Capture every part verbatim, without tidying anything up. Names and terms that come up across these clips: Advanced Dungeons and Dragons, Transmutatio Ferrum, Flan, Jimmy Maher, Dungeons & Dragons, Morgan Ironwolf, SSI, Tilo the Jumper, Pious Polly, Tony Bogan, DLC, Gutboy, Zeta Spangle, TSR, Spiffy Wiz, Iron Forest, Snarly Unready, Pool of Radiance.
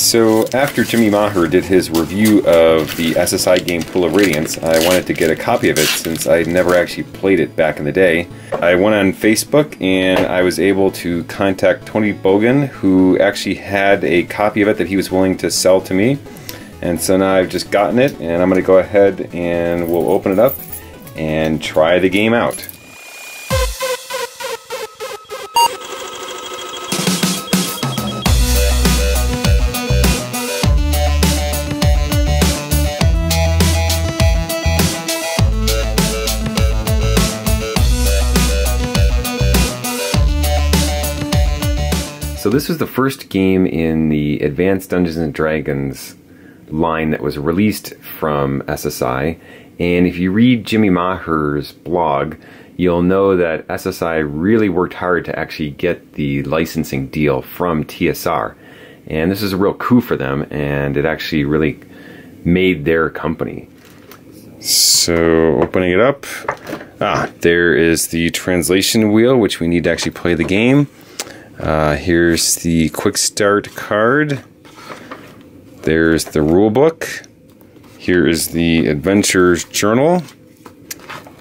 So after Jimmy Maher did his review of the S S I game Pool of Radiance, I wanted to get a copy of it since I never actually played it back in the day. I went on Facebook and I was able to contact Tony Bogan, who actually had a copy of it that he was willing to sell to me. And so now I've just gotten it, and I'm going to go ahead and we'll open it up and try the game out. So this was the first game in the Advanced Dungeons and Dragons line that was released from S S I, and if you read Jimmy Maher's blog, you'll know that S S I really worked hard to actually get the licensing deal from T S R, and this is a real coup for them, and it actually really made their company. So opening it up, ah, there is the translation wheel, which we need to actually play the game. Uh, here's the quick start card. There's the rule book. Here is the adventurer's journal.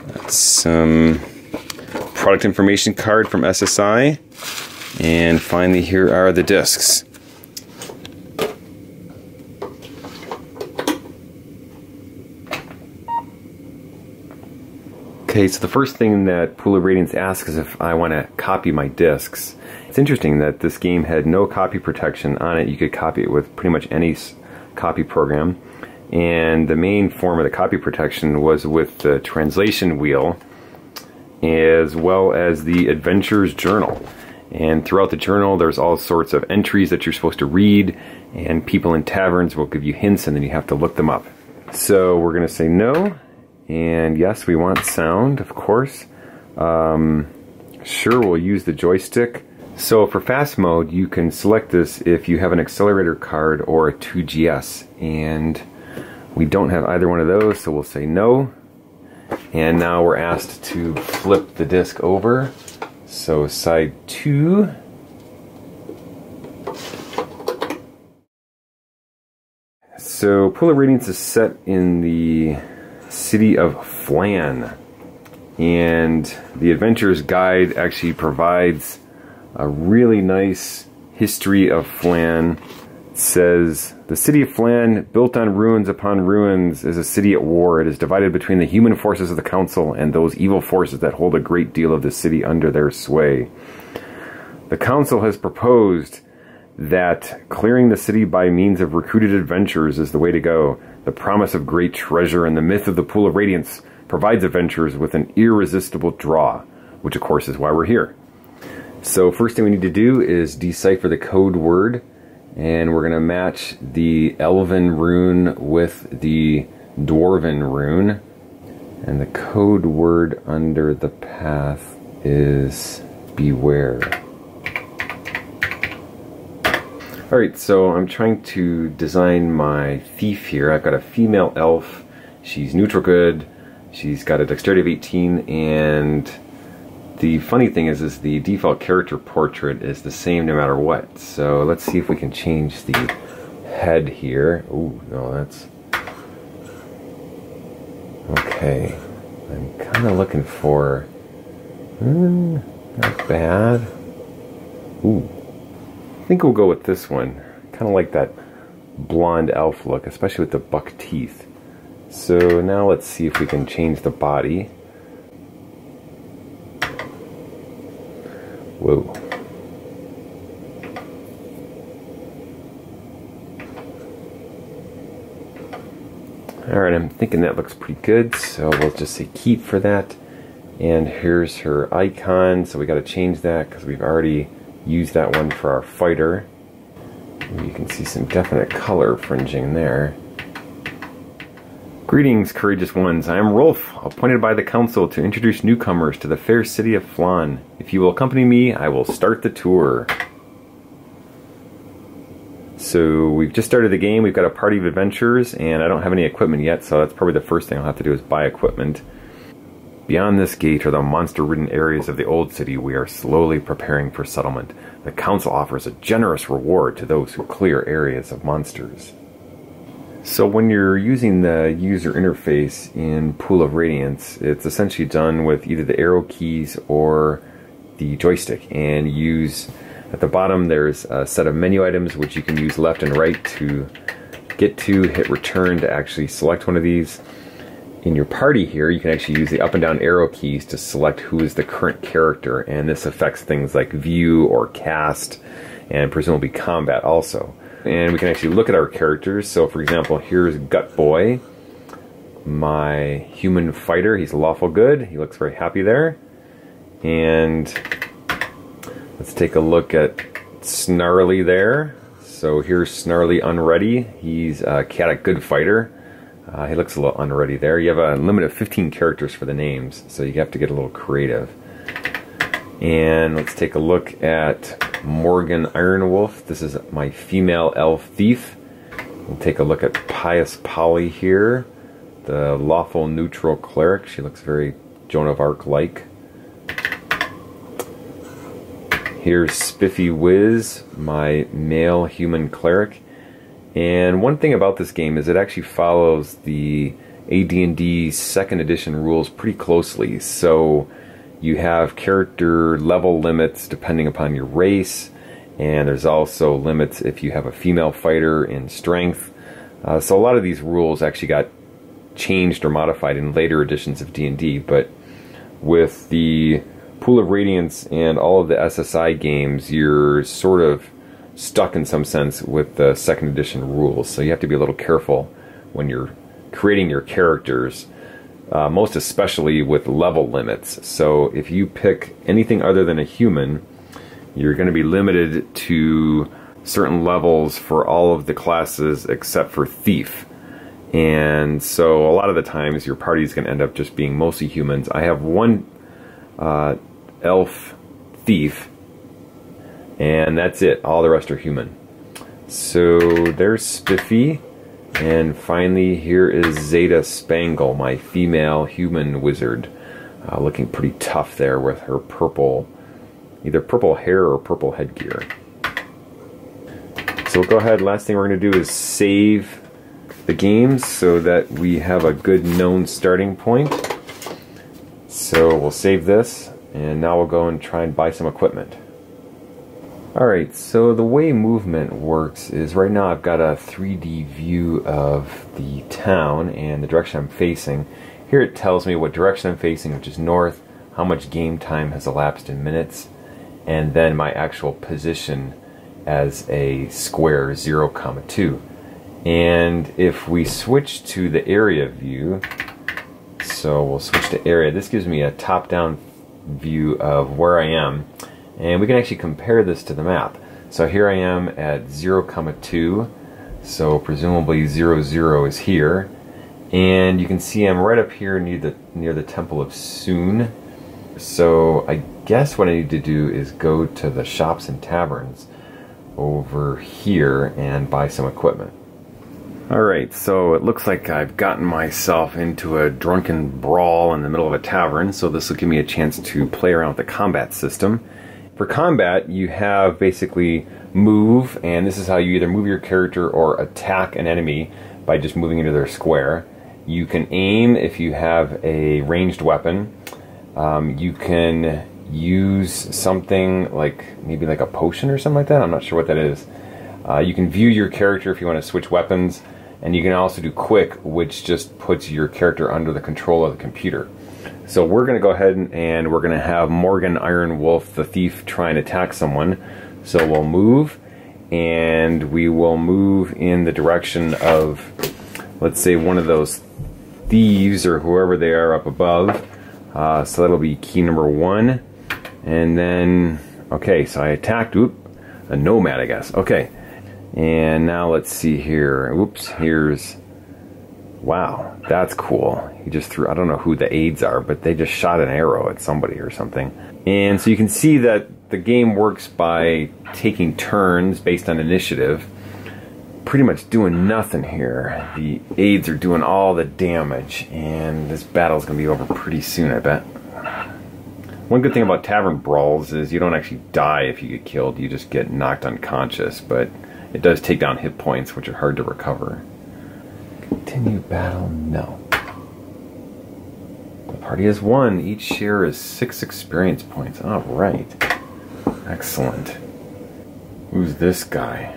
That's some product information card from S S I. And finally, here are the discs. Okay, so the first thing that Pool of Radiance asks is if I want to copy my discs. It's interesting that this game had no copy protection on it. You could copy it with pretty much any copy program. And the main form of the copy protection was with the translation wheel, as well as the adventurer's journal. And throughout the journal, there's all sorts of entries that you're supposed to read, and people in taverns will give you hints, and then you have to look them up. So we're going to say no. And yes, we want sound, of course. Um, sure, we'll use the joystick. So for fast mode, you can select this if you have an accelerator card or a two G S. And we don't have either one of those, so we'll say no. And now we're asked to flip the disc over. So side two. So Pool of Radiance is set in the city of Flan, and the adventurer's guide actually provides a really nice history of Flan. It says the city of Flan, built on ruins upon ruins, is a city at war. It is divided between the human forces of the council and those evil forces that hold a great deal of the city under their sway. The council has proposed that clearing the city by means of recruited adventurers is the way to go. The promise of great treasure and the myth of the Pool of Radiance provides adventurers with an irresistible draw, which of course is why we're here. So first thing we need to do is decipher the code word, and we're going to match the Elven rune with the Dwarven rune. And the code word under the path is beware. Alright, so I'm trying to design my thief here. I've got a female elf, she's neutral good, she's got a dexterity of eighteen, and the funny thing is, is the default character portrait is the same no matter what. So let's see if we can change the head here. Ooh, no, that's... Okay, I'm kind of looking for... Hmm, not bad. Ooh. I think we'll go with this one. Kind of like that blonde elf look, especially with the buck teeth. So now let's see if we can change the body. Whoa. Alright, I'm thinking that looks pretty good, so we'll just say keep for that. And here's her icon, so we gotta change that because we've already use that one for our fighter. You can see some definite color fringing there. Greetings, courageous ones. I am Rolf, appointed by the council to introduce newcomers to the fair city of Flan. If you will accompany me, I will start the tour. So we've just started the game. We've got a party of adventurers, and I don't have any equipment yet, so that's probably the first thing I'll have to do is buy equipment. Beyond this gate are the monster-ridden areas of the old city we are slowly preparing for settlement. The council offers a generous reward to those who clear areas of monsters. So when you're using the user interface in Pool of Radiance, it's essentially done with either the arrow keys or the joystick. And use at the bottom there's a set of menu items which you can use left and right to get to, hit return to actually select one of these. In your party here, you can actually use the up and down arrow keys to select who is the current character, and this affects things like view or cast and presumably combat also. And we can actually look at our characters. So for example, here's Gutboy, my human fighter. He's lawful good. He looks very happy there. And let's take a look at Snarly there. So here's Snarly Unready. He's a chaotic good fighter. Uh, he looks a little unready there. You have a limit of fifteen characters for the names, so you have to get a little creative. And let's take a look at Morgan Ironwolf. This is my female elf thief. We'll take a look at Pious Polly here, the lawful neutral cleric. She looks very Joan of Arc-like. Here's Spiffy Wiz, my male human cleric. And one thing about this game is it actually follows the A D and D second edition rules pretty closely. So you have character level limits depending upon your race, and there's also limits if you have a female fighter in strength. Uh, so a lot of these rules actually got changed or modified in later editions of D and D, but with the Pool of Radiance and all of the S S I games, you're sort of stuck in some sense with the second edition rules, so you have to be a little careful when you're creating your characters, uh, most especially with level limits. So if you pick anything other than a human, you're going to be limited to certain levels for all of the classes except for thief. And so a lot of the times your party is going to end up just being mostly humans. I have one uh, elf thief, and that's it. All the rest are human. So there's Spiffy. And finally, here is Zeta Spangle, my female human wizard. Uh, looking pretty tough there with her purple, either purple hair or purple headgear. So we'll go ahead. Last thing we're going to do is save the game so that we have a good known starting point. So we'll save this. And now we'll go and try and buy some equipment. Alright, so the way movement works is right now I've got a three D view of the town and the direction I'm facing. Here it tells me what direction I'm facing, which is north, how much game time has elapsed in minutes, and then my actual position as a square zero comma two. And if we switch to the area view, so we'll switch to area, this gives me a top-down view of where I am. And we can actually compare this to the map. So here I am at zero comma two, so presumably zero zero is here. And you can see I'm right up here near the, near the Temple of Soon. So I guess what I need to do is go to the shops and taverns over here and buy some equipment. Alright, so it looks like I've gotten myself into a drunken brawl in the middle of a tavern, so this will give me a chance to play around with the combat system. For combat, you have basically move, and this is how you either move your character or attack an enemy by just moving into their square. You can aim if you have a ranged weapon. Um, you can use something like maybe like a potion or something like that. I'm not sure what that is. Uh, you can view your character if you want to switch weapons, and you can also do quick, which just puts your character under the control of the computer. So we're going to go ahead and, and we're going to have Morgan Ironwolf, the thief, try and attack someone. So we'll move, and we will move in the direction of, let's say, one of those thieves or whoever they are up above. Uh, so that'll be key number one. And then, okay, so I attacked, oop, a nomad, I guess. Okay, and now let's see here. Oops, here's... Wow, that's cool. He just threw, I don't know who the aides are, but they just shot an arrow at somebody or something. And so you can see that the game works by taking turns based on initiative. pretty much doing nothing here. The aids are doing all the damage, and this battle's going to be over pretty soon, I bet. One good thing about tavern brawls is you don't actually die if you get killed, you just get knocked unconscious, but it does take down hit points, which are hard to recover. Continue battle? No. The party has won. Each share is six experience points. Alright. Excellent. Who's this guy?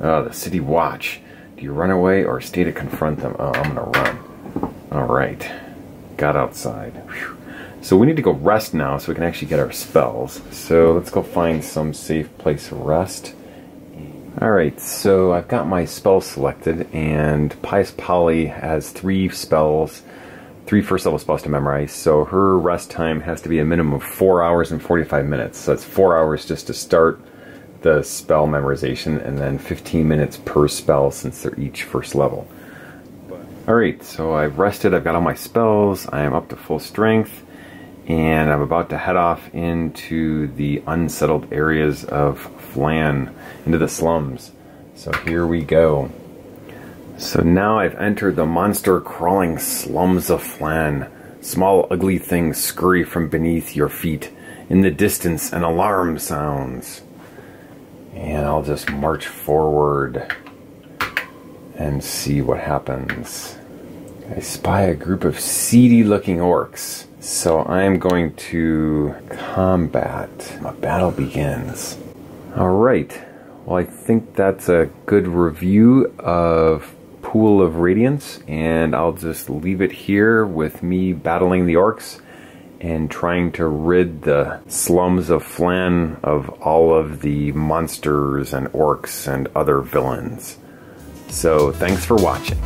Oh, the city watch. Do you run away or stay to confront them? Oh, I'm gonna run. Alright. Got outside. Whew. So we need to go rest now so we can actually get our spells. So let's go find some safe place to rest. Alright, so I've got my spells selected, and Pious Polly has three spells, three first level spells to memorize, so her rest time has to be a minimum of four hours and forty-five minutes. So that's four hours just to start the spell memorization, and then fifteen minutes per spell since they're each first level. Alright, so I've rested, I've got all my spells, I am up to full strength, and I'm about to head off into the unsettled areas of Flan, into the slums. So here we go. So now I've entered the monster-crawling slums of Flan. Small, ugly things scurry from beneath your feet. In the distance, an alarm sounds. And I'll just march forward and see what happens. I spy a group of seedy-looking orcs. So I'm going to combat. My battle begins. Alright, well I think that's a good review of Pool of Radiance, and I'll just leave it here with me battling the orcs and trying to rid the slums of Flan of all of the monsters and orcs and other villains. So thanks for watching.